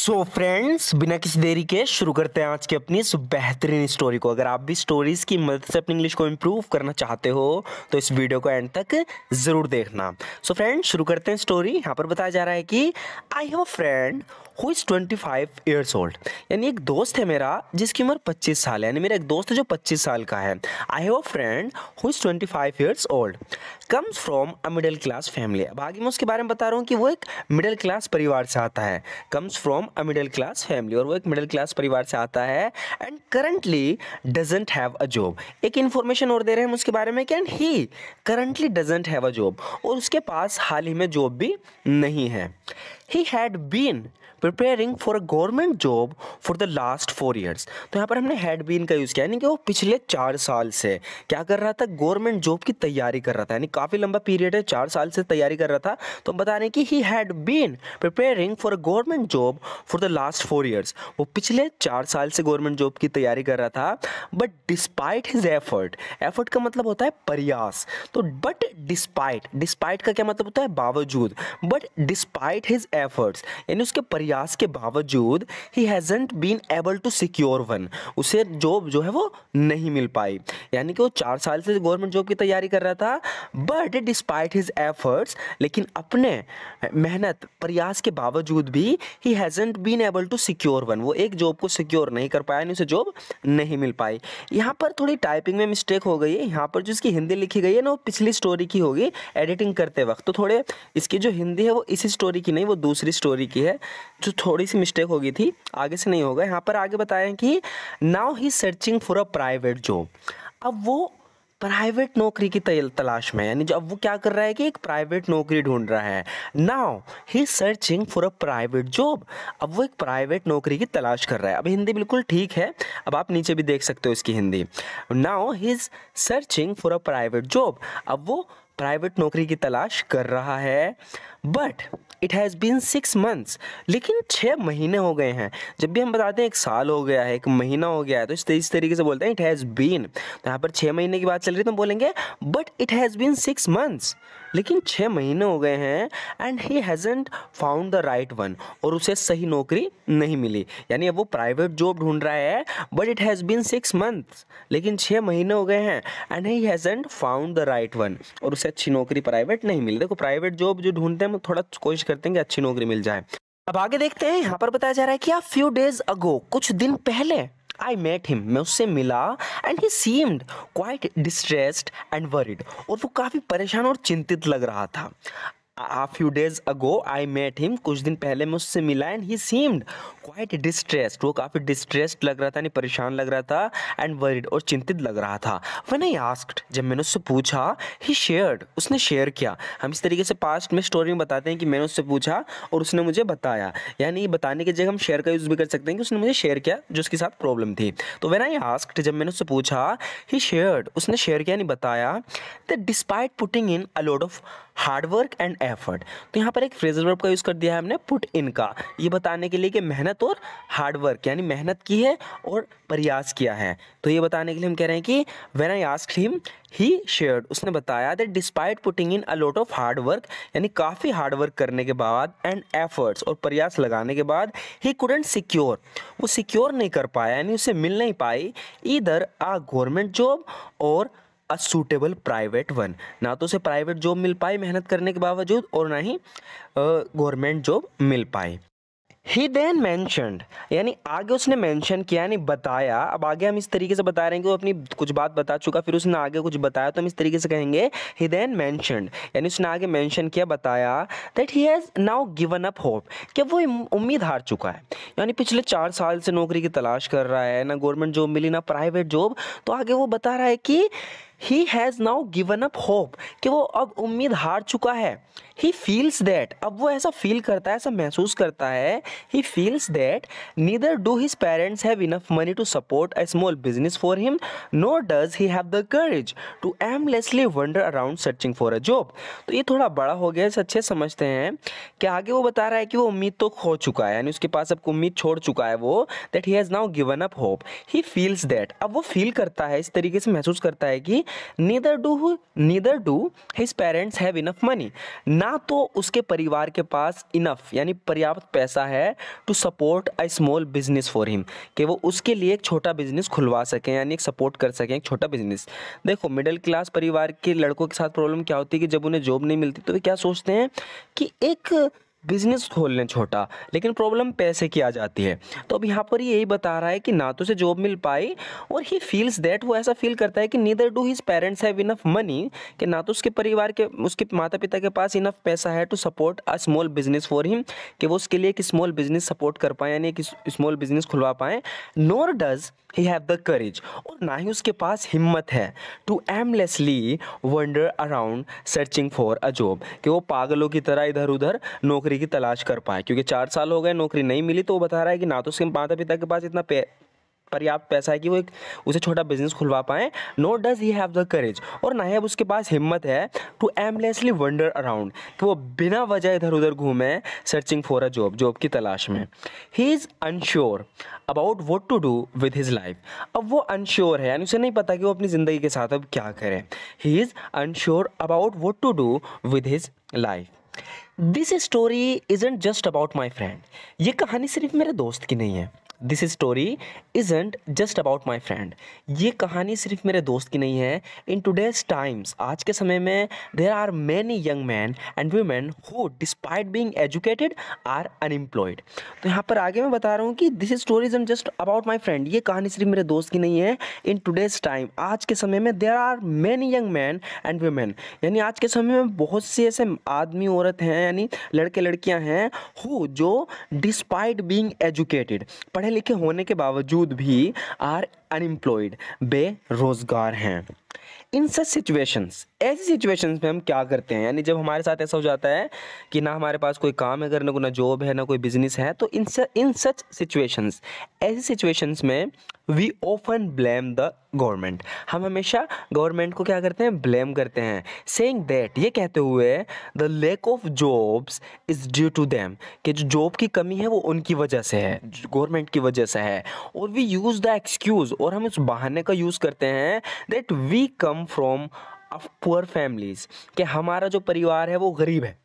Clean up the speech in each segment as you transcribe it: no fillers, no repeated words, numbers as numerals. So friends, बिना किसी देरी के शुरू करते हैं आज की अपनी इस बेहतरीन स्टोरी को। अगर आप भी स्टोरीज़ की मदद से अपनी इंग्लिश को इम्प्रूव करना चाहते हो तो इस वीडियो को एंड तक ज़रूर देखना। सो फ्रेंड्स, शुरू करते हैं स्टोरी। यहाँ पर बताया जा रहा है कि I have a friend who is 25 years old, यानी एक दोस्त है मेरा जिसकी उम्र 25 साल है, यानी मेरा एक दोस्त है जो 25 साल का है। I have a friend who is 25 years old, comes from a middle class family. अब आगे मैं उसके बारे में बता रहा हूँ कि वो एक मिडिल क्लास परिवार से आता है, comes from a middle class family, और वो एक मिडिल क्लास परिवार से आता है। And currently doesn't have a job, एक इन्फॉर्मेशन और दे रहे हैं हम उसके बारे में कि and he currently doesn't have a job, और उसके पास हाल ही में जॉब भी नहीं है। He had been preparing for a government job for the last 4 years. तो यहाँ पर हमने हैड बीन का यूज़ किया, यानी कि वो पिछले 4 साल से क्या कर रहा था, गवर्नमेंट जॉब की तैयारी कर रहा था, यानी काफ़ी लंबा पीरियड है, 4 साल से तैयारी कर रहा था। तो हम बता रहे हैं कि he had been preparing for a government job for the last 4 years, वो पिछले 4 साल से गवर्नमेंट जॉब की तैयारी कर रहा था। बट डिस्पाइट हिज एफर्ट का मतलब होता है प्रयास, तो बट डिस्पाइट का क्या मतलब होता है, बावजूद। बट डिस्पाइट हिज एफर्ट्स, यानी उसके प्रयास के बावजूद, he hasn't been able to secure one, उसे जॉब जो है वो नहीं मिल पाई, यानी कि वो 4 साल से गवर्नमेंट जॉब की तैयारी कर रहा था। बट डिस्पाइट हिज एफर्ट्स, लेकिन अपने मेहनत प्रयास के बावजूद भी, he hasn't been able to secure one, वो एक जॉब को सिक्योर नहीं कर पाया, यानी उसे जॉब नहीं मिल पाई। यहाँ पर थोड़ी टाइपिंग में मिस्टेक हो गई है, यहाँ पर जो इसकी हिंदी लिखी गई है ना, वो पिछली स्टोरी की होगी एडिटिंग करते वक्त, तो थोड़े इसकी जो हिंदी है वो इस स्टोरी की नहीं, वो दूसरी स्टोरी की है, जो थोड़ी सी मिस्टेक हो गई थी, आगे से नहीं होगा। यहाँ पर आगे बताएं कि now he searching for a private job, अब वो प्राइवेट नौकरी की तलाश में, यानी जो अब वो क्या कर रहा है कि एक प्राइवेट नौकरी ढूंढ रहा है। Now he searching for a private job, अब वो एक प्राइवेट नौकरी की तलाश कर रहा है। अब हिंदी बिल्कुल ठीक है, अब आप नीचे भी देख सकते हो इसकी Hindi. Now he is searching for a private job, अब वो प्राइवेट नौकरी की तलाश कर रहा है। But it has been 6 months, लेकिन 6 महीने हो गए हैं। जब भी हम बताते हैं 1 साल हो गया है, 1 महीना हो गया है, तो इस तरीके से बोलते हैं इट हैज़ बीन। तो यहाँ पर 6 महीने की बात चल रही है, तो हम बोलेंगे but it has been 6 months, लेकिन 6 महीने हो गए हैं। And he hasn't found the right one, और उसे सही नौकरी नहीं मिली, यानी अब वो प्राइवेट जॉब ढूंढ रहा है। But it has been 6 months, लेकिन 6 महीने हो गए हैं। And he hasn't found the right one, और उसे अच्छी नौकरी प्राइवेट नहीं मिली। देखो, प्राइवेट जॉब जो ढूंढते हैं, थोड़ा कोशिश करते हैं कि अच्छी नौकरी मिल जाए। अब आगे देखते हैं, यहाँ पर बताया जा रहा है कि फ्यू डेज अगो, कुछ दिन पहले, आई मेट हिम, मैं उससे मिला। And he seemed quite distressed and worried, और वो काफ़ी परेशान और चिंतित लग रहा था। A few days ago I met him, कुछ दिन पहले मैं उससे मिला। And he seemed quite distressed, वो काफ़ी distressed लग रहा था, यानी परेशान लग रहा था। and worried, और चिंतित लग रहा था। When I asked, जब मैंने उससे पूछा, he shared, उसने शेयर किया। हम इस तरीके से पास्ट में स्टोरी में बताते हैं कि मैंने उससे पूछा और उसने मुझे बताया, यानी बताने की जगह हम शेयर का यूज़ भी कर सकते हैं कि उसने मुझे शेयर किया जो उसके साथ प्रॉब्लम थी। तो when I asked, जब मैंने उससे पूछा, he shared, उसने शेयर किया, यानी बताया, that despite putting in a lot of hard work and effort. तो यहाँ पर एक फ्रेजल वर्ब का यूज़ कर दिया है हमने, पुट इन का, ये बताने के लिए कि मेहनत और हार्डवर्क, यानी मेहनत की है और प्रयास किया है। तो ये बताने के लिए हम कह रहे हैं कि when I asked him he shared, उसने बताया, that despite putting in a lot of hard work, यानी काफ़ी हार्ड वर्क करने के बाद, एंड एफर्ट्स, और प्रयास लगाने के बाद, ही कुडंट सिक्योर, वो सिक्योर नहीं कर पाया, यानी उसे मिल नहीं पाई, ईदर अ गवर्नमेंट जॉब और अ सूटेबल प्राइवेट वन। ना तो उसे प्राइवेट जॉब मिल पाई मेहनत करने के बावजूद, और ना ही गवर्नमेंट जॉब मिल पाई। ही देन मैंशनड, यानी आगे उसने मैंशन किया, यानी बताया। अब आगे हम इस तरीके से बता रहे हैं कि वो अपनी कुछ बात बता चुका, फिर उसने आगे कुछ बताया, तो हम इस तरीके से कहेंगे ही देन मैंशनड, यानी उसने आगे मैंशन किया, बताया, that he has now given up hope, कि वो उम्मीद हार चुका है, यानी पिछले 4 साल से नौकरी की तलाश कर रहा है, ना गवर्नमेंट जॉब मिली ना प्राइवेट जॉब। तो आगे वो बता रहा है कि he has now given up hope, कि वो अब उम्मीद हार चुका है। ही फील्स दैट, अब वो ऐसा फील करता है, ऐसा महसूस करता है, he feels that neither do his parents have enough money to support a small business for him, nor does he have the courage to aimlessly wander around searching for a job. तो ये थोड़ा बड़ा हो गया, इसे अच्छे समझते हैं कि आगे वो बता रहा है कि वो उम्मीद तो खो चुका है, यानी उसके पास अब उम्मीद छोड़ चुका है वो। That he has now given up hope, he feels that, अब वो फील करता है, इस तरीके से महसूस करता है कि neither do his parents have enough money, ना तो उसके परिवार के पास इनफ यानी पर्याप्त पैसा है to support a small business for him, कि वो उसके लिए एक छोटा बिजनेस खुलवा सकें यानी एक सपोर्ट कर सकें एक छोटा बिजनेस। देखो मिडिल क्लास परिवार के लड़कों के साथ प्रॉब्लम क्या होती है कि जब उन्हें जॉब नहीं मिलती तो वे क्या सोचते हैं कि एक बिजनेस खोल लें छोटा, लेकिन प्रॉब्लम पैसे की आ जाती है। तो अब यहाँ पर यही बता रहा है कि ना तो उसे जॉब मिल पाई और ही फील्स दैट, वो ऐसा फील करता है कि neither do his parents have enough money, कि ना तो उसके परिवार के उसके माता पिता के पास इनफ पैसा है to support a small business for him, कि वो उसके लिए एक स्मॉल बिजनेस सपोर्ट कर पाएँ यानी एक स्मॉल बिजनेस खुलवा पाएँ। Nor does he have the courage, और ना ही उसके पास हिम्मत है to aimlessly wander around searching for a job, कि वो पागलों की तरह इधर उधर नौकरी की तलाश कर पाए, क्योंकि 4 साल हो गए नौकरी नहीं मिली। तो वो बता रहा है कि ना तो उसके माता पिता के पास इतना पर्याप्त पैसा है कि वो एक उसे छोटा बिजनेस खुलवा पाएँ। No does he have the courage, और ना ही अब उसके पास हिम्मत है टू एमलेसली वंडर अराउंड, कि वो बिना वजह इधर उधर घूमें सर्चिंग फॉर अ जॉब की तलाश में। He is unsure about what to do with his life, अब वो अनश्योर है यानी उसे नहीं पता कि वो अपनी ज़िंदगी के साथ अब क्या करें। He is unsure about what to do with his life. This story isn't just about my friend, ये कहानी सिर्फ मेरे दोस्त की नहीं है। This story isn't just about my friend, ये कहानी सिर्फ मेरे दोस्त की नहीं है। इन टूडेज टाइम्स, आज के समय में, there are many young man and women who despite being educated are unemployed. तो यहाँ पर आगे मैं बता रहा हूँ कि this story isn't just about my friend, ये कहानी सिर्फ मेरे दोस्त की नहीं है। इन टूडेज टाइम, आज के समय में, there are many young man and women, यानी आज के समय में बहुत से ऐसे आदमी औरत हैं यानी लड़के लड़कियाँ हैं हु जो डिस्पाइट बीइंग एजुकेटेड, पढ़े लिखे होने के बावजूद भी आर अनएम्प्लॉयड, बेरोजगार हैं। इन सच सिचुएशंस, ऐसी सिचुएशंस में हम क्या करते हैं, यानी जब हमारे साथ ऐसा हो जाता है कि ना हमारे पास कोई काम है करने को, ना जॉब है, ना कोई बिजनेस है, तो इन सच सिचुएशंस, ऐसी सिचुएशंस में we often blame the government, हम हमेशा गवर्नमेंट को क्या करते हैं, ब्लेम करते हैं। सेइंग दैट, ये कहते हुए, the lack of jobs is due to them, कि जो जॉब की कमी है वो उनकी वजह से है, गवर्नमेंट की वजह से है। और वी यूज़ द एक्सक्यूज़, और हम उस बहाने का यूज़ करते हैं that we come from of poor families, कि हमारा जो परिवार है वो गरीब है,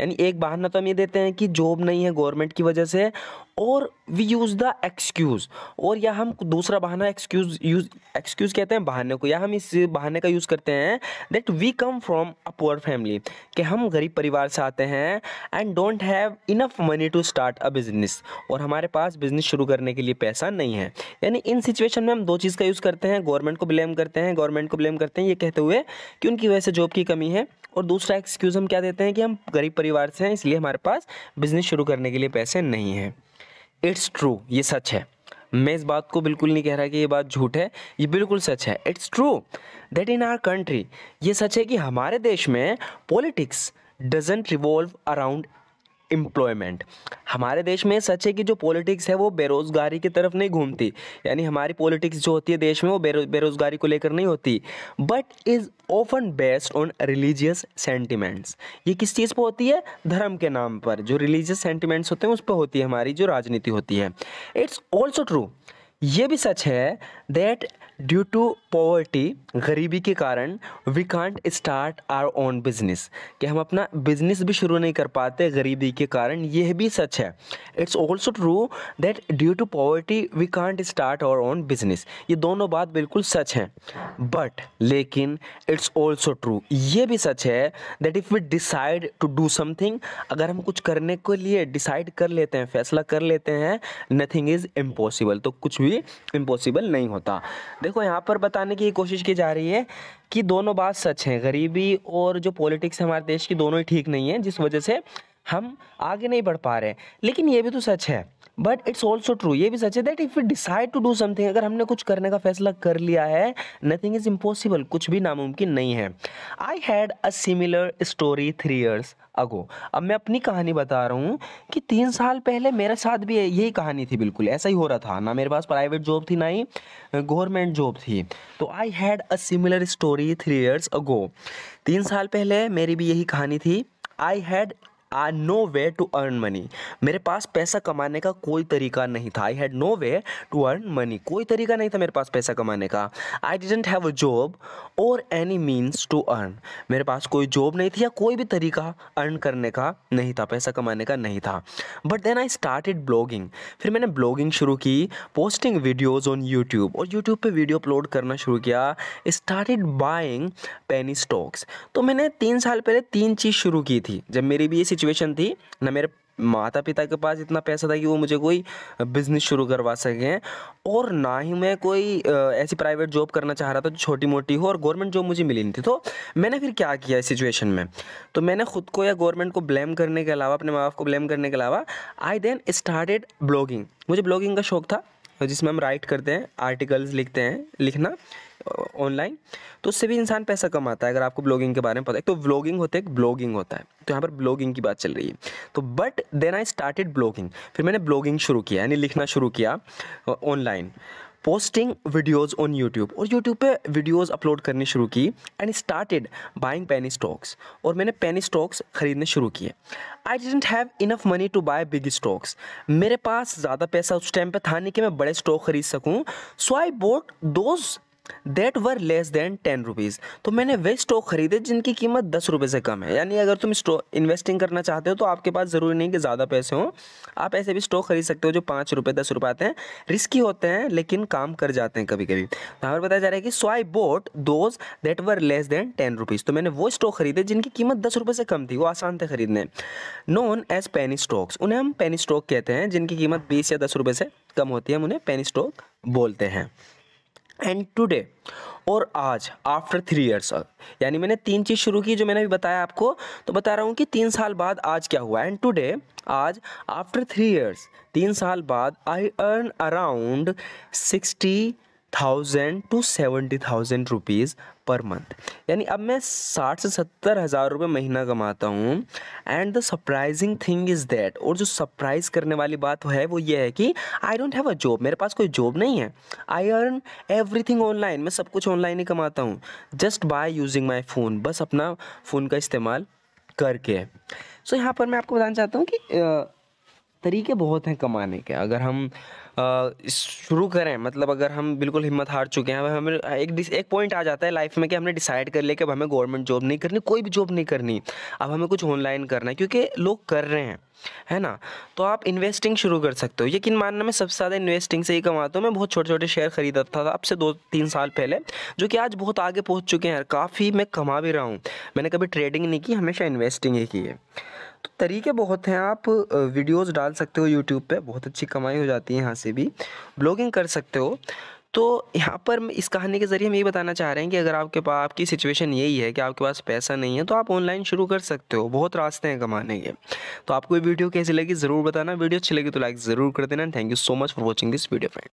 यानी एक बहाना तो हम ये देते हैं कि जॉब नहीं है गवर्नमेंट की वजह से, और वी यूज़ द एक्सक्यूज़, और या हम दूसरा बहाना एक्सक्यूज़ कहते हैं बहाने को, या हम इस बहाने का यूज़ करते हैं that we come from a poor family, कि हम गरीब परिवार से आते हैं and don't have enough money to start a business, और हमारे पास बिज़नेस शुरू करने के लिए पैसा नहीं है। यानी इन सिचुएशन में हम दो चीज़ का यूज़ करते हैं, गवर्नमेंट को ब्लेम करते हैं ये कहते हुए कि उनकी वजह से जॉब की कमी है, और दूसरा एक्सक्यूज़ हम क्या देते हैं कि हम गरीब परिवार से हैं इसलिए हमारे पास बिज़नेस शुरू करने के लिए पैसे नहीं हैं। इट्स ट्रू, ये सच है, मैं इस बात को बिल्कुल नहीं कह रहा कि ये बात झूठ है, ये बिल्कुल सच है। It's true that in our country, ये सच है कि हमारे देश में politics doesn't revolve around employment, हमारे देश में सच है कि जो पॉलिटिक्स है वो बेरोज़गारी की तरफ नहीं घूमती, यानी हमारी पॉलिटिक्स जो होती है देश में वो बेरोज़गारी को लेकर नहीं होती। But is often based on religious sentiments, ये किस चीज़ पर होती है, धर्म के नाम पर जो रिलीजियस सेंटिमेंट्स होते हैं उस पर होती है हमारी जो राजनीति होती है। इट्स ऑल्सो ट्रू, ये भी सच है दैट ड्यू टू पॉवर्टी, गरीबी के कारण we can't start our own business, कि हम अपना बिजनेस भी शुरू नहीं कर पाते गरीबी के कारण, यह भी सच है। It's also true that due to poverty we can't start our own business, ये दोनों बात बिल्कुल सच हैं। बट लेकिन इट्स ऑल्सो ट्रू, ये भी सच है that if we decide to do something, अगर हम कुछ करने के लिए डिसाइड कर लेते हैं, फैसला कर लेते हैं, नथिंग इज़ इम्पॉसिबल, तो कुछ भी इम्पॉसिबल नहीं होता। देखो यहाँ पर बताने की कोशिश की जा रही है कि दोनों बात सच हैं, गरीबी और जो पॉलिटिक्स है हमारे देश की दोनों ही ठीक नहीं है, जिस वजह से हम आगे नहीं बढ़ पा रहे, लेकिन ये भी तो सच है। बट इट्स ऑल्सो ट्रू, ये भी सच है that if we decide to do something, अगर हमने कुछ करने का फैसला कर लिया है, नथिंग इज़ इम्पॉसिबल, कुछ भी नामुमकिन नहीं है। I had a similar story 3 years ago, अब मैं अपनी कहानी बता रहा हूँ कि 3 साल पहले मेरे साथ भी यही कहानी थी, बिल्कुल ऐसा ही हो रहा था, ना मेरे पास प्राइवेट जॉब थी ना ही गवर्नमेंट जॉब थी। तो I had a similar story 3 years ago, 3 साल पहले मेरी भी यही कहानी थी। I had I no way to earn money, मेरे पास पैसा कमाने का कोई तरीका नहीं था। I had no way to earn money, कोई तरीका नहीं था मेरे पास पैसा कमाने का। I didn't have a job और एनी मीन्स टू अर्न, मेरे पास कोई जॉब नहीं थी या कोई भी तरीका अर्न करने का नहीं था, पैसा कमाने का नहीं था। But then I started blogging, फिर मैंने ब्लॉगिंग शुरू की, पोस्टिंग वीडियोज़ ऑन यूट्यूब और यूट्यूब पर वीडियो अपलोड करना शुरू किया। स्टार्टेड बाइंग पेनी स्टॉक्स, तो मैंने 3 साल पहले 3 चीज़ शुरू की थी जब मेरी भी ये सिचुएशन थी ना, मेरे माता पिता के पास इतना पैसा था कि वो मुझे कोई बिज़नेस शुरू करवा सकें और ना ही मैं कोई ऐसी प्राइवेट जॉब करना चाह रहा था जो छोटी मोटी हो, और गवर्नमेंट जॉब मुझे मिली नहीं थी। तो मैंने फिर क्या किया इस सिचुएशन में, तो मैंने खुद को या गवर्नमेंट को ब्लेम करने के अलावा, अपने माँ बाप को ब्लेम करने के अलावा, आई देन स्टार्टेड ब्लॉगिंग। मुझे ब्लॉगिंग का शौक़ था जिसमें हम राइट करते हैं, आर्टिकल्स लिखते हैं, लिखना ऑनलाइन, तो उससे भी इंसान पैसा कमाता है। अगर आपको ब्लॉगिंग के बारे में पता है, तो व्लॉगिंग होता है, ब्लॉगिंग होता है, तो यहाँ पर ब्लॉगिंग की बात चल रही है। तो but then I started blogging, फिर मैंने ब्लॉगिंग शुरू किया यानी लिखना शुरू किया online, posting videos on YouTube और यूट्यूब पे वीडियोज़ अपलोड करनी शुरू की। And started buying penny stocks, और मैंने पेनी स्टॉक्स ख़रीदने शुरू किए। I didn't have enough money to buy big stocks, मेरे पास ज़्यादा पैसा उस टाइम पे था नहीं कि मैं बड़े स्टॉक खरीद सकूँ। So I bought those That were less than 10 rupees, तो मैंने वे स्टॉक खरीदे जिनकी कीमत 10 रुपये से कम है। यानी अगर तुम स्टॉक इन्वेस्टिंग करना चाहते हो तो आपके पास ज़रूरी नहीं कि ज़्यादा पैसे हों, आप ऐसे भी स्टॉक खरीद सकते हो जो 5 रुपये 10 रुपये आते हैं, रिस्की होते हैं लेकिन काम कर जाते हैं कभी कभी। तो हमें बताया जा रहा है कि so I bought those that were less than 10 rupees, तो मैंने वो स्टॉक खरीदे जिनकी कीमत 10 रुपये से कम थी, वो आसान थे खरीदने। नॉन एज पेनी स्टॉक्स, उन्हें हम पेनी स्टॉक कहते हैं, जिनकी कीमत 20 या 10 रुपये से कम होती है, हम उन्हें पेनी स्टॉक बोलते हैं। एंड टुडे, और आज आफ्टर 3 इयर्स, यानी मैंने 3 चीज़ शुरू की जो मैंने अभी बताया आपको, तो बता रहा हूँ कि 3 साल बाद आज क्या हुआ। एंड टुडे, आज आफ्टर 3 इयर्स, 3 साल बाद, I earn around 60,000 to 70,000 rupees per month, यानी अब मैं 60 से 70 हज़ार रुपये महीना कमाता हूँ। And the surprising thing is that, और जो सरप्राइज़ करने वाली बात है वो ये है कि I don't have a job, मेरे पास कोई जॉब नहीं है। आई अर्न एवरीथिंग ऑनलाइन, मैं सब कुछ ऑनलाइन ही कमाता हूँ, just by using my phone, बस अपना फ़ोन का इस्तेमाल करके। सो यहाँ पर मैं आपको बताना चाहता हूँ कि तरीके बहुत हैं कमाने के। अगर हम शुरू करें, मतलब अगर हम बिल्कुल हिम्मत हार चुके हैं, हमें एक पॉइंट आ जाता है लाइफ में कि हमने डिसाइड कर लिया कि अब हमें गवर्नमेंट जॉब नहीं करनी, कोई भी जॉब नहीं करनी, अब हमें कुछ ऑनलाइन करना है क्योंकि लोग कर रहे हैं, है ना। तो आप इन्वेस्टिंग शुरू कर सकते हो। यकीन मानना, मैं सबसे ज़्यादा इन्वेस्टिंग से ही कमाता हूँ। मैं बहुत छोटे छोटे शेयर खरीदता था अब से 2-3 साल पहले, जो कि आज बहुत आगे पहुँच चुके हैं, काफ़ी मैं कमा भी रहा हूँ। मैंने कभी ट्रेडिंग नहीं की, हमेशा इन्वेस्टिंग ही की है। तो तरीके बहुत हैं, आप वीडियोस डाल सकते हो यूट्यूब पे, बहुत अच्छी कमाई हो जाती है यहाँ से भी, ब्लॉगिंग कर सकते हो। तो यहाँ पर इस कहानी के ज़रिए हम ये बताना चाह रहे हैं कि अगर आपके पास, आपकी सिचुएशन यही है कि आपके पास पैसा नहीं है, तो आप ऑनलाइन शुरू कर सकते हो, बहुत रास्ते हैं कमाने के। तो आपको ये वीडियो कैसी लगी ज़रूर बताना, वीडियो अच्छी लगी तो लाइक ज़रूर कर देना। thank you so much for watching this video, friend.